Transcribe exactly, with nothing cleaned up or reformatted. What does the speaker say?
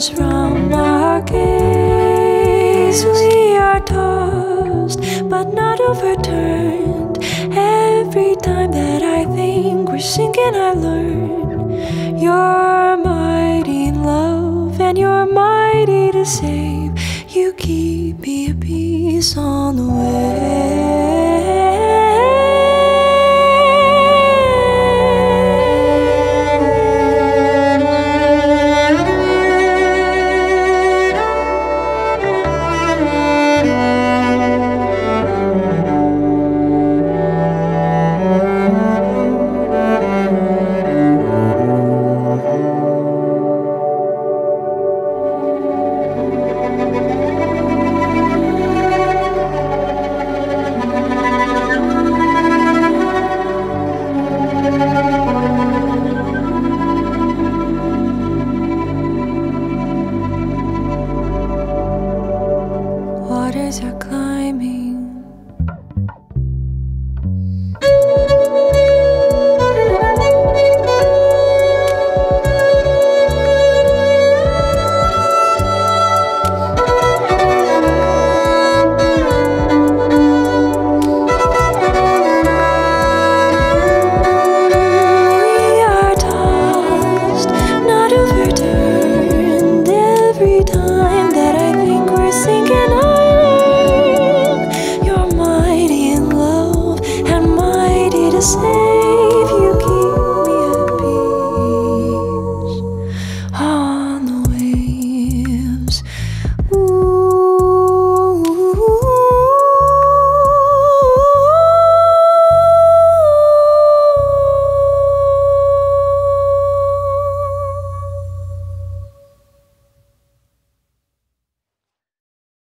turns from our gaze. We are tossed, but not overturned. Every time that I think we're sinking, I learn you're mighty in love, and you're mighty to save. You keep me at peace on the way.